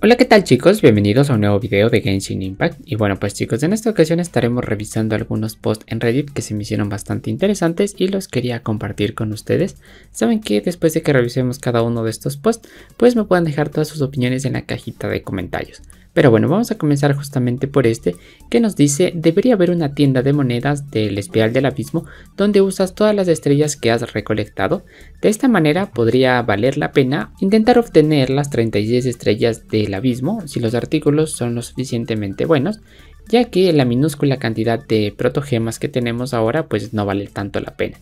Hola, ¿qué tal chicos? Bienvenidos a un nuevo video de Genshin Impact. Y bueno pues chicos, en esta ocasión estaremos revisando algunos posts en Reddit que se me hicieron bastante interesantes y los quería compartir con ustedes. Saben que después de que revisemos cada uno de estos posts, pues me pueden dejar todas sus opiniones en la cajita de comentarios. Pero bueno, vamos a comenzar justamente por este que nos dice: debería haber una tienda de monedas del Espiral del Abismo donde usas todas las estrellas que has recolectado. De esta manera podría valer la pena intentar obtener las 36 estrellas del abismo si los artículos son lo suficientemente buenos, ya que la minúscula cantidad de protogemas que tenemos ahora pues no vale tanto la pena.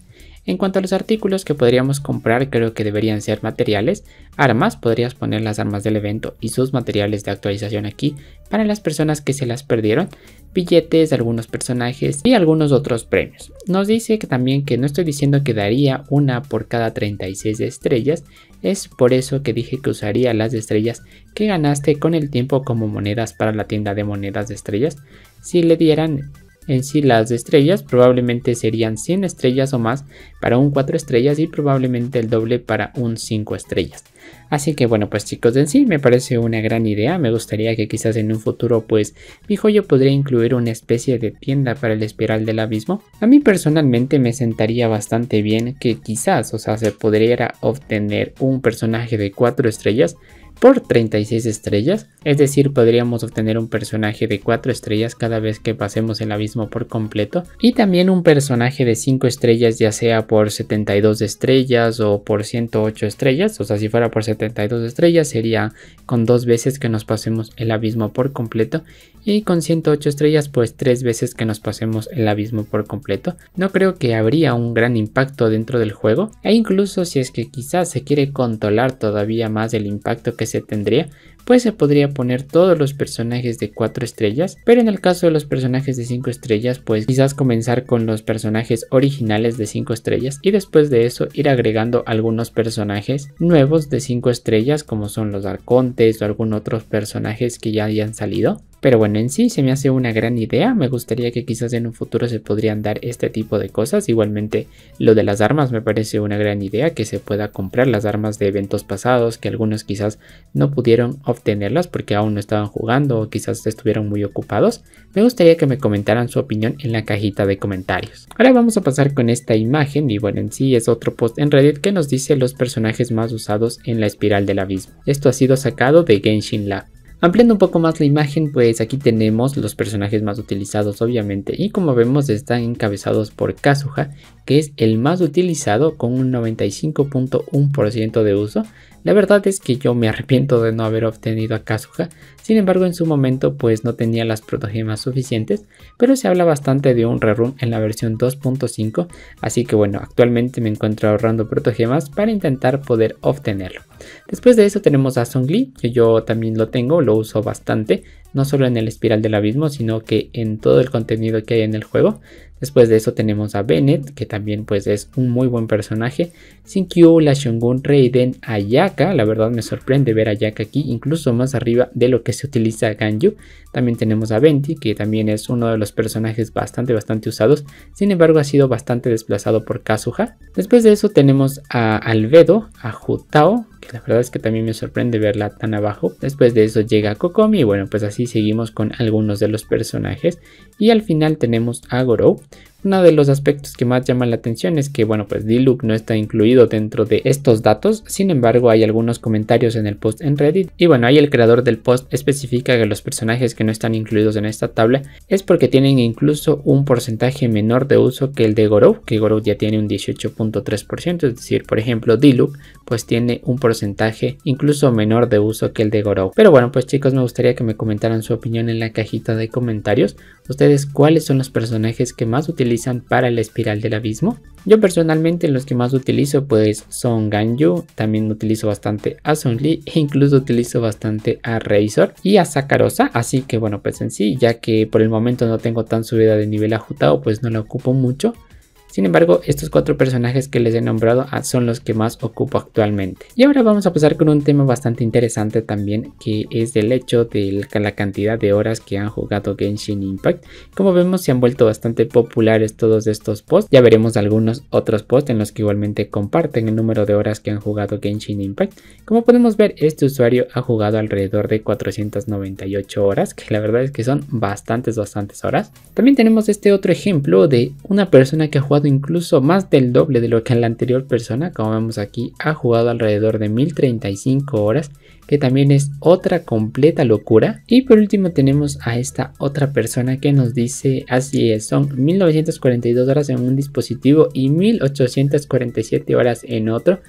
En cuanto a los artículos que podríamos comprar, creo que deberían ser materiales, armas, podrías poner las armas del evento y sus materiales de actualización aquí para las personas que se las perdieron, billetes de algunos personajes y algunos otros premios. Nos dice que también que no estoy diciendo que daría una por cada 36 estrellas, es por eso que dije que usaría las estrellas que ganaste con el tiempo como monedas para la tienda de monedas de estrellas. Si le dieran en sí las estrellas, probablemente serían 100 estrellas o más para un 4 estrellas y probablemente el doble para un 5 estrellas. Así que bueno pues chicos, en sí me parece una gran idea. Me gustaría que quizás en un futuro pues mi joyo podría incluir una especie de tienda para el Espiral del Abismo. A mí personalmente me sentaría bastante bien que quizás, o sea, se pudiera obtener un personaje de 4 estrellas por 36 estrellas, es decir, podríamos obtener un personaje de 4 estrellas cada vez que pasemos el abismo por completo, y también un personaje de 5 estrellas ya sea por 72 estrellas o por 108 estrellas, o sea, si fuera por 72 estrellas sería con 2 veces que nos pasemos el abismo por completo, y con 108 estrellas pues 3 veces que nos pasemos el abismo por completo. No creo que habría un gran impacto dentro del juego, e incluso si es que quizás se quiere controlar todavía más el impacto que se tendría, pues se podría poner todos los personajes de 4 estrellas, pero en el caso de los personajes de 5 estrellas pues quizás comenzar con los personajes originales de 5 estrellas y después de eso ir agregando algunos personajes nuevos de 5 estrellas como son los arcontes o algunos otros personajes que ya hayan salido. Pero bueno, en sí se me hace una gran idea, me gustaría que quizás en un futuro se podrían dar este tipo de cosas. Igualmente lo de las armas me parece una gran idea, que se pueda comprar las armas de eventos pasados, que algunos quizás no pudieron obtenerlas porque aún no estaban jugando o quizás estuvieron muy ocupados. Me gustaría que me comentaran su opinión en la cajita de comentarios. Ahora vamos a pasar con esta imagen y bueno, en sí es otro post en Reddit que nos dice los personajes más usados en la Espiral del Abismo. Esto ha sido sacado de Genshin Lab. Ampliando un poco más la imagen, pues aquí tenemos los personajes más utilizados obviamente, y como vemos están encabezados por Kazuha, que es el más utilizado con un 95.1% de uso. La verdad es que yo me arrepiento de no haber obtenido a Kazuha, sin embargo en su momento pues no tenía las protogemas suficientes, pero se habla bastante de un rerun en la versión 2.5, así que bueno, actualmente me encuentro ahorrando protogemas para intentar poder obtenerlo. Después de eso tenemos a Zhongli, que yo también lo tengo, lo uso bastante, no solo en el Espiral del Abismo, sino que en todo el contenido que hay en el juego. Después de eso tenemos a Bennett, que también pues es un muy buen personaje. Sin Q, la Shungun, Raiden, Ayaka, la verdad me sorprende ver a Ayaka aquí, incluso más arriba de lo que se utiliza Ganyu. También tenemos a Venti, que también es uno de los personajes bastante usados, sin embargo ha sido bastante desplazado por Kazuha. Después de eso tenemos a Albedo, a Hutao, que la verdad es que también me sorprende verla tan abajo. Después de eso llega Kokomi y bueno pues así seguimos con algunos de los personajes, y al final tenemos a Gorou. Uno de los aspectos que más llama la atención es que bueno pues Diluc no está incluido dentro de estos datos, sin embargo hay algunos comentarios en el post en Reddit y bueno, ahí el creador del post especifica que los personajes que no están incluidos en esta tabla es porque tienen incluso un porcentaje menor de uso que el de Gorou, que Gorou ya tiene un 18.3%, es decir, por ejemplo Diluc pues tiene un porcentaje incluso menor de uso que el de Gorou. Pero bueno pues chicos, me gustaría que me comentaran su opinión en la cajita de comentarios. Ustedes, ¿cuáles son los personajes que más utilizan para la Espiral del Abismo? Yo personalmente los que más utilizo pues son Ganyu, también utilizo bastante a Sunli e incluso utilizo bastante a Razor y a Sakarosa, así que bueno pues en sí, ya que por el momento no tengo tan subida de nivel a Hutao, pues no la ocupo mucho. Sin embargo, estos cuatro personajes que les he nombrado son los que más ocupo actualmente. Y ahora vamos a pasar con un tema bastante interesante también, que es el hecho de la cantidad de horas que han jugado Genshin Impact. Como vemos, se han vuelto bastante populares todos estos posts. Ya veremos algunos otros posts en los que igualmente comparten el número de horas que han jugado Genshin Impact. Como podemos ver, este usuario ha jugado alrededor de 498 horas, que la verdad es que son bastantes horas. También tenemos este otro ejemplo de una persona que ha jugado incluso más del doble de lo que la anterior persona, como vemos aquí, ha jugado alrededor de 1035 horas, que también es otra completa locura. Y por último tenemos a esta otra persona que nos dice, así es, son 1942 horas en un dispositivo y 1847 horas en otro.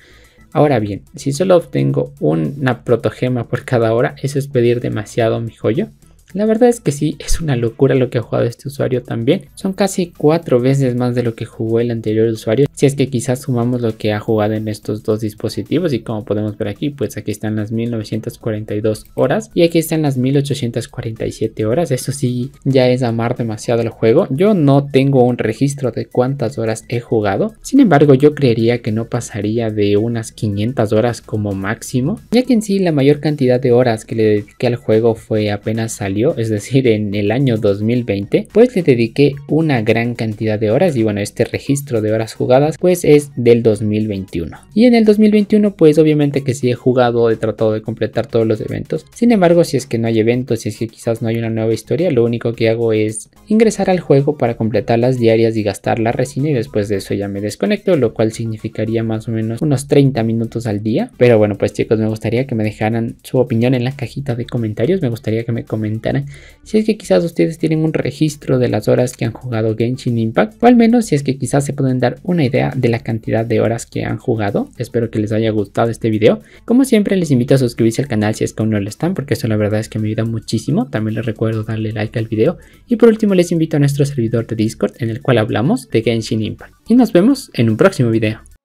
Ahora bien, si solo obtengo una protogema por cada hora, eso es pedir demasiado mi joyo. La verdad es que sí, es una locura lo que ha jugado este usuario también. Son casi 4 veces más de lo que jugó el anterior usuario. Si es que quizás sumamos lo que ha jugado en estos dos dispositivos. Y como podemos ver aquí, pues aquí están las 1942 horas. Y aquí están las 1847 horas. Eso sí, ya es amar demasiado el juego. Yo no tengo un registro de cuántas horas he jugado. Sin embargo, yo creería que no pasaría de unas 500 horas como máximo. Ya que en sí, la mayor cantidad de horas que le dediqué al juego fue apenas salir. Es decir, en el año 2020, pues le dediqué una gran cantidad de horas. Y bueno, este registro de horas jugadas pues es del 2021. Y en el 2021 pues obviamente que sí he jugado, he tratado de completar todos los eventos. Sin embargo, si es que no hay eventos, si es que quizás no hay una nueva historia, lo único que hago es ingresar al juego para completar las diarias y gastar la resina, y después de eso ya me desconecto, lo cual significaría más o menos unos 30 minutos al día. Pero bueno, pues chicos, me gustaría que me dejaran su opinión en la cajita de comentarios. Me gustaría que me comentaran si es que quizás ustedes tienen un registro de las horas que han jugado Genshin Impact, o al menos si es que quizás se pueden dar una idea de la cantidad de horas que han jugado. Espero que les haya gustado este video. Como siempre, les invito a suscribirse al canal si es que aún no lo están, porque eso la verdad es que me ayuda muchísimo. También les recuerdo darle like al video. Y por último, les invito a nuestro servidor de Discord, en el cual hablamos de Genshin Impact. Y nos vemos en un próximo video.